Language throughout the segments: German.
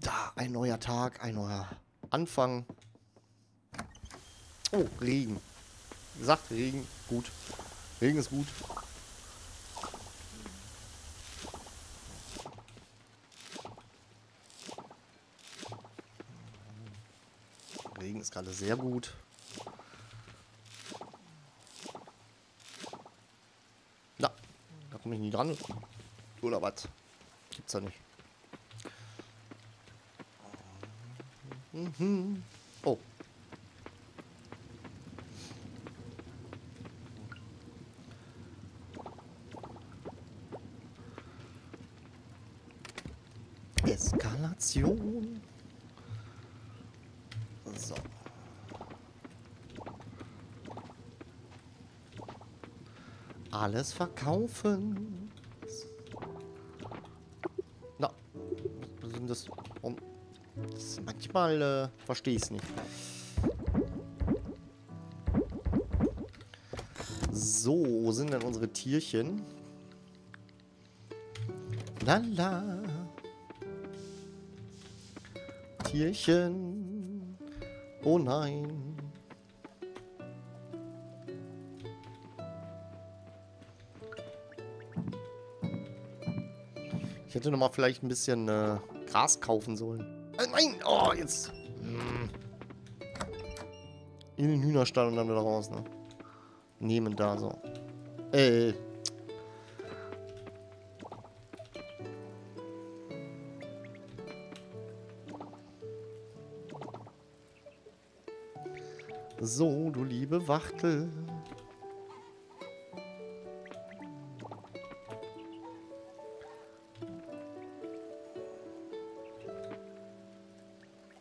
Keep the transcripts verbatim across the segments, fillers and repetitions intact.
Da, ein neuer Tag, ein neuer Anfang. Oh, Regen. Sagt Regen, gut. Regen ist gut. Regen ist gerade sehr gut. Na, da komme ich nie dran. Oder was? Gibt's ja nicht. Mhm. Oh. Eskalation. So. Alles verkaufen. Na, was sind das? Um Das manchmal äh, verstehe ich es nicht. So, wo sind denn unsere Tierchen? Lala. Tierchen. Oh nein. Ich hätte nochmal vielleicht ein bisschen äh, Gras kaufen sollen. Nein! Oh, jetzt! In den Hühnerstall und dann wieder raus, ne? Nehmen da so. Ey. So, du liebe Wachtel.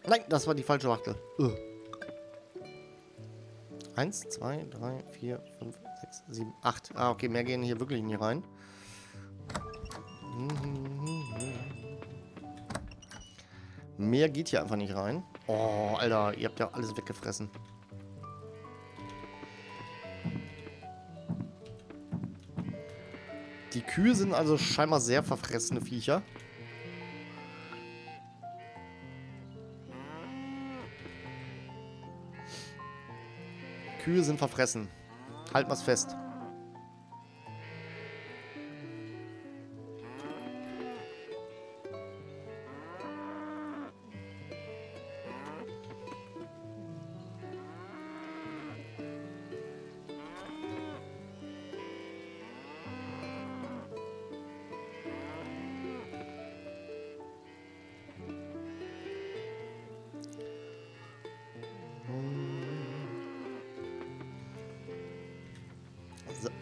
Nein, das war die falsche Wachtel. Ugh. Eins, zwei, drei, vier, fünf, sechs, sieben, acht. Ah, okay, mehr gehen hier wirklich nicht rein. Mehr geht hier einfach nicht rein. Oh, Alter, ihr habt ja alles weggefressen. Die Kühe sind also scheinbar sehr verfressene Viecher. Kühe sind verfressen. Halt mal's fest.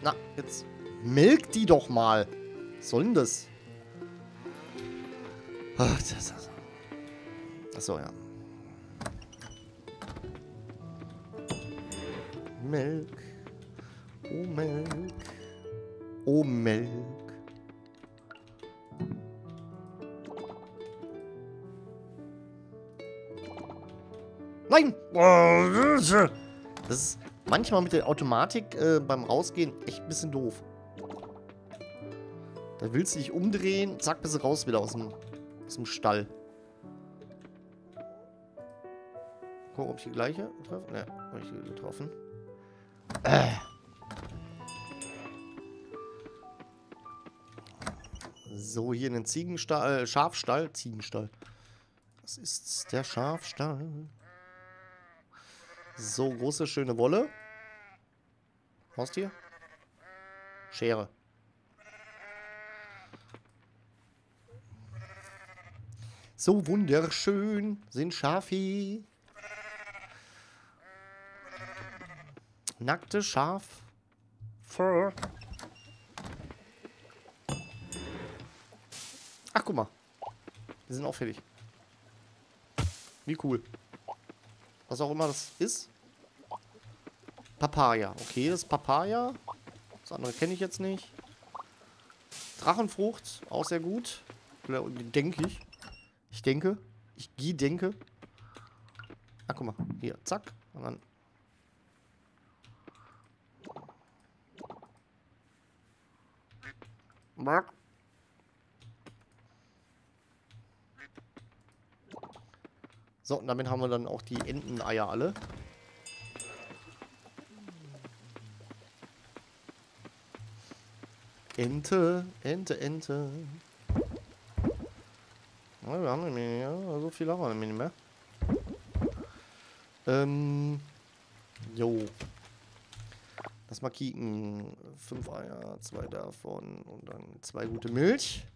Na, jetzt melk die doch mal. Was soll denn das? Ach, das, das. Achso, ja. Melk. Oh, Melk. Oh, Melk. Nein! Das ist... Manchmal mit der Automatik äh, beim Rausgehen echt ein bisschen doof. Da willst du dich umdrehen, zack, bist du raus wieder aus dem, aus dem Stall. Gucken, ob ich die gleiche treffe. Ne, habe ich die getroffen. Äh. So, hier in den Ziegenstall, äh, Schafstall, Ziegenstall. Das ist der Schafstall. So, große, schöne Wolle. Haustier. Schere. So wunderschön sind Schafi. Nackte Schaf. Fur. Ach, guck mal. Die sind auffällig. Wie cool. Was auch immer das ist. Papaya. Okay, das ist Papaya. Das andere kenne ich jetzt nicht. Drachenfrucht. Auch sehr gut. Denke ich. Ich denke. Ich gedenke. Ah, guck mal. Hier. Zack. Und dann. So, und damit haben wir dann auch die Enteneier alle. Ente, Ente, Ente. Ja, wir haben nicht mehr, ja, so viel haben wir nicht mehr. Ähm, jo. Lass mal kicken. Fünf Eier, zwei davon und dann zwei gute Milch.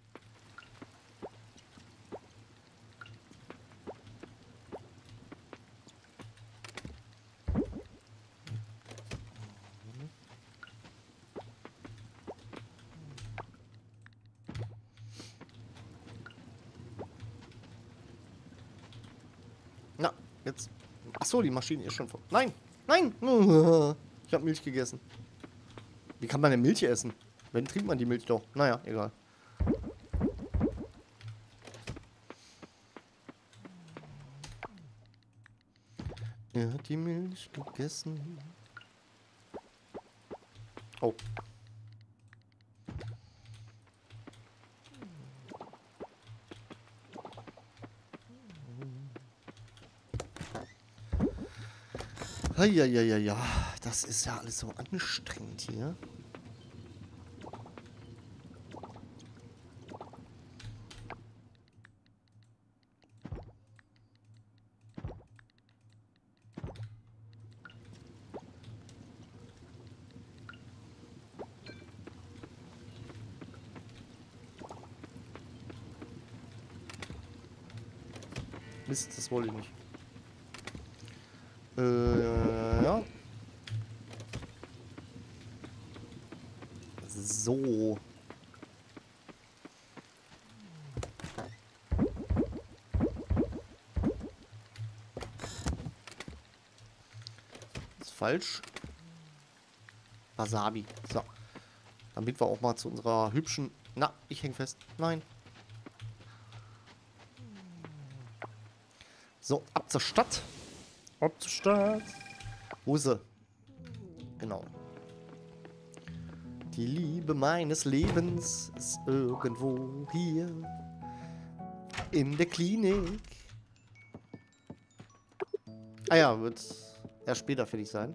Na, jetzt. Achso, die Maschine ist schon voll. Nein, nein! Ich habe Milch gegessen. Wie kann man denn Milch essen? Wenn trinkt man die Milch doch. Naja, egal. Er hat die Milch gegessen. Oh. Ja, ja, ja, ja. Das ist ja alles so anstrengend hier. Mist, das wollte ich nicht. Äh, ja. So. Ist falsch. Wasabi. So. Damit wir auch mal zu unserer hübschen... Na, ich häng fest. Nein. So, ab zur Stadt. Ab zur Stadt. Hose. Genau. Die Liebe meines Lebens ist irgendwo hier. In der Klinik. Ah ja, wird erst später fertig sein.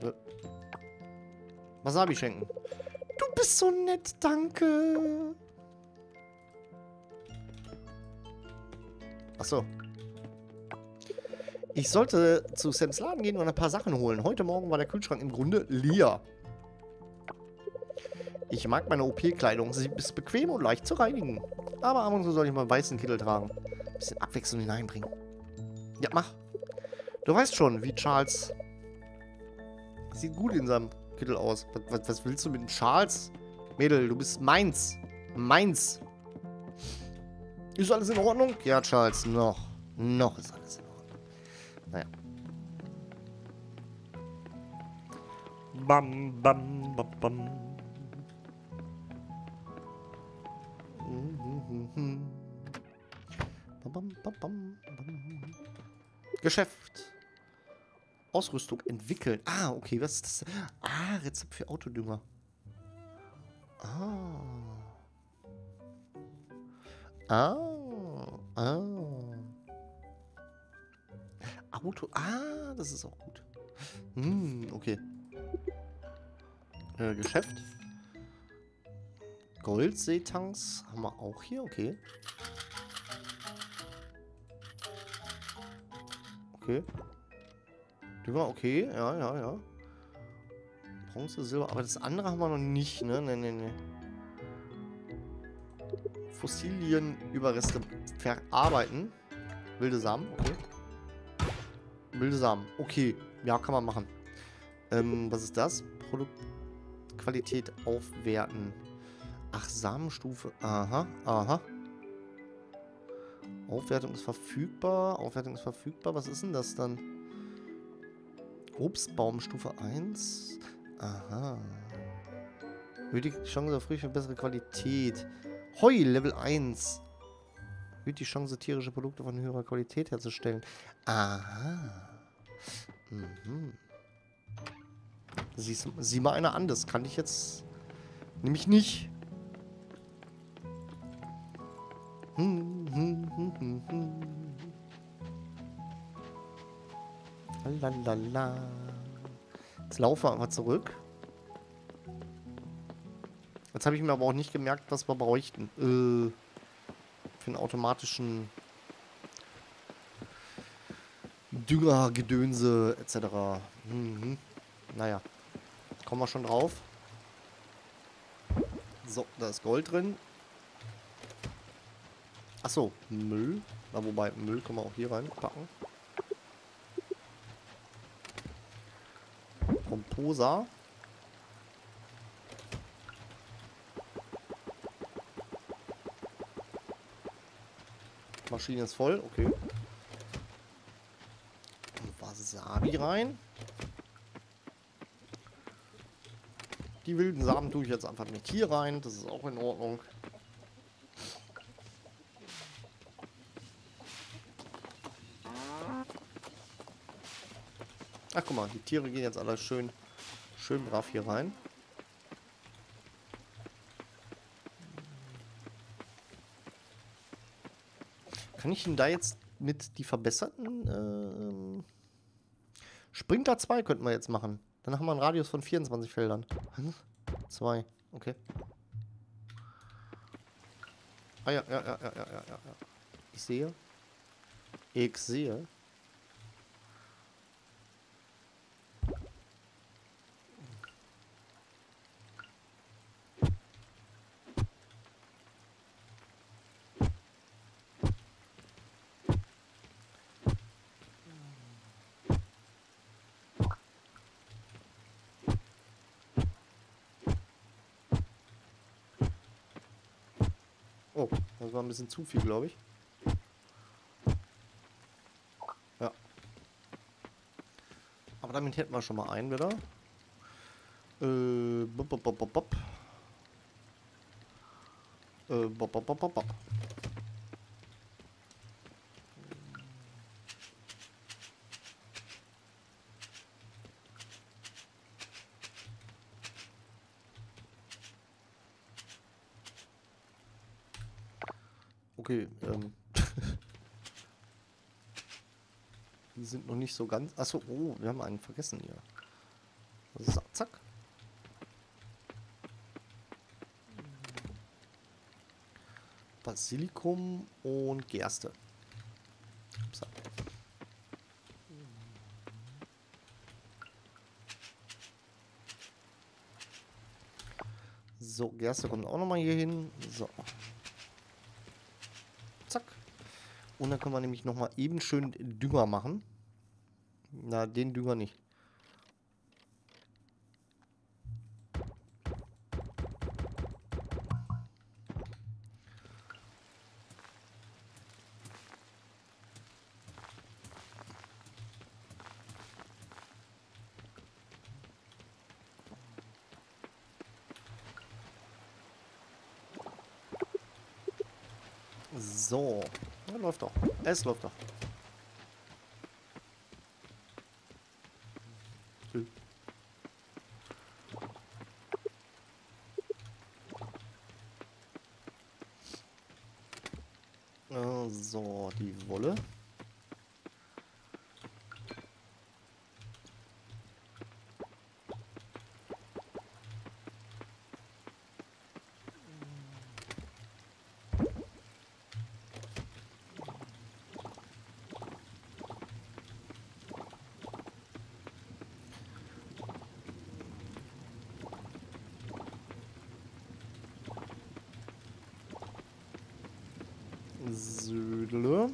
Äh. Wasabi schenken. Du bist so nett, danke. Achso. Ich sollte zu Sams Laden gehen und ein paar Sachen holen. Heute Morgen war der Kühlschrank im Grunde leer. Ich mag meine O P-Kleidung. Sie ist bequem und leicht zu reinigen. Aber ab und zu soll ich mal einen weißen Kittel tragen. Ein bisschen Abwechslung hineinbringen. Ja, mach. Du weißt schon, wie Charles... Sieht gut in seinem Kittel aus. Was, was willst du mit dem Charles? Mädel, du bist meins. Meins. Ist alles in Ordnung? Ja, Charles, noch. Noch ist alles in Ordnung. Naja. Bam, bam, bam, bam. Bam, bam, bam, bam. Geschäft. Ausrüstung entwickeln. Ah, okay, was ist das? Ah, Rezept für Autodünger. Ah. Ah, ah. Auto, ah, das ist auch gut. Hm, okay. Äh, Geschäft. Goldseetanks haben wir auch hier, okay. Okay. Dünger, okay, ja, ja, ja. Bronze, Silber, aber das andere haben wir noch nicht, ne? Ne, ne, ne. Fossilienüberreste verarbeiten. Wilde Samen, okay. Wilde Samen, okay. Ja, kann man machen. Ähm, was ist das? Produktqualität aufwerten. Ach, Samenstufe. Aha, aha. Aufwertung ist verfügbar. Aufwertung ist verfügbar. Was ist denn das dann? Obstbaumstufe eins. Aha. Würdige Chance auf Früchte, bessere Qualität. Heu, Level eins. Erhöht die Chance, tierische Produkte von höherer Qualität herzustellen. Aha. Mhm. Siehst, sieh mal einer an, das kann ich jetzt nämlich nicht. Lalalala. Jetzt laufen wir einfach zurück. Jetzt habe ich mir aber auch nicht gemerkt, was wir bräuchten. Äh, für einen automatischen Dünger, Gedönse, et cetera. Mhm. Naja, kommen wir schon drauf. So, da ist Gold drin. Achso, Müll. Na, wobei, Müll können wir auch hier reinpacken. Komposer. Maschine ist voll, okay. Wasabi rein. Die wilden Samen tue ich jetzt einfach nicht hier rein. Das ist auch in Ordnung. Ach, guck mal, die Tiere gehen jetzt alle schön, schön brav hier rein. Kann ich ihn da jetzt mit die verbesserten? Ähm, Sprinter zwei könnten wir jetzt machen. Dann haben wir einen Radius von vierundzwanzig Feldern. Zwei, okay. Ah ja, ja, ja, ja, ja, ja, ja. Ich sehe. Ich sehe. Oh, das war ein bisschen zu viel, glaube ich. Ja. Aber damit hätten wir schon mal einen wieder. Äh, bop, bop, bop, bop. Äh, bop, bop, bop, bop. Okay, ähm. Die sind noch nicht so ganz. Achso, oh, wir haben einen vergessen hier. So, zack. Basilikum und Gerste. Upsa. So, Gerste kommt auch nochmal hier hin. So. Zack. Und dann können wir nämlich nochmal eben schön Dünger machen. Na, den Dünger nicht. So, ja, läuft doch. Es läuft doch. Hm. Äh, so, die Wolle. Südle.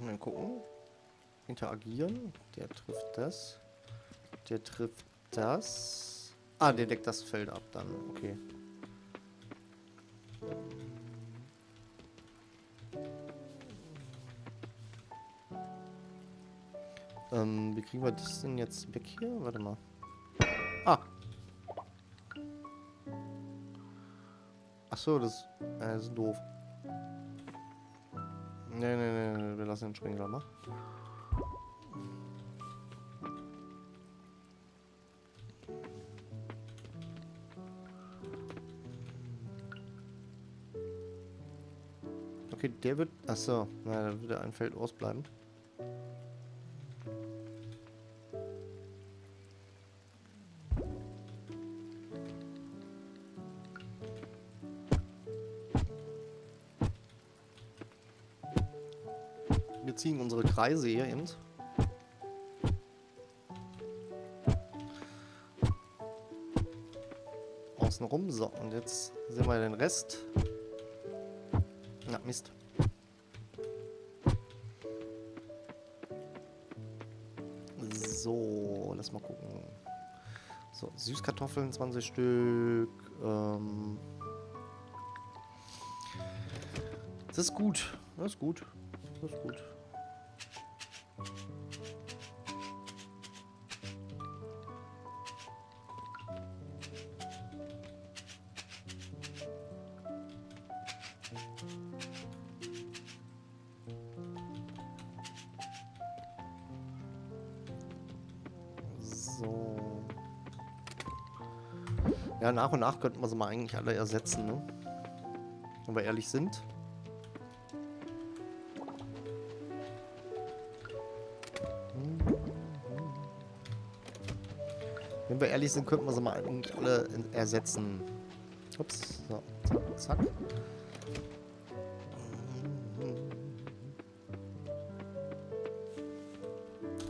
Mal gucken. Interagieren. Der trifft das. Der trifft das. Ah, der deckt das Feld ab dann. Okay. Ähm, wie kriegen wir das denn jetzt weg hier? Warte mal. Ah! Achso, das, äh, das ist doof. Ne, ne, ne, ne, wir lassen den Springer mal. Okay, der wird... Achso, na, dann wird er ein Feld ausbleiben. Wir ziehen unsere Kreise hier hin. Außenrum. So, und jetzt sehen wir den Rest. Na, Mist. So, lass mal gucken. So, Süßkartoffeln, zwanzig Stück. Ähm das ist gut. Das ist gut. Das ist gut. Ja, nach und nach könnten wir sie mal eigentlich alle ersetzen, ne? Wenn wir ehrlich sind. Wenn wir ehrlich sind, könnten wir sie mal eigentlich alle ersetzen. Ups, so, zack, zack.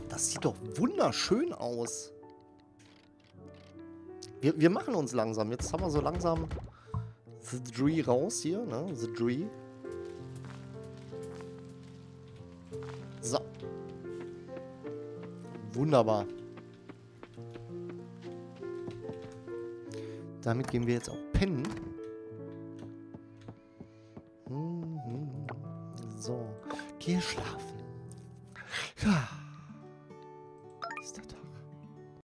Das sieht doch wunderschön aus. Wir, wir machen uns langsam. Jetzt haben wir so langsam The Dream raus hier, ne? The Dream. So. Wunderbar. Damit gehen wir jetzt auch pennen. Mhm. So. Geh schlafen. Ja.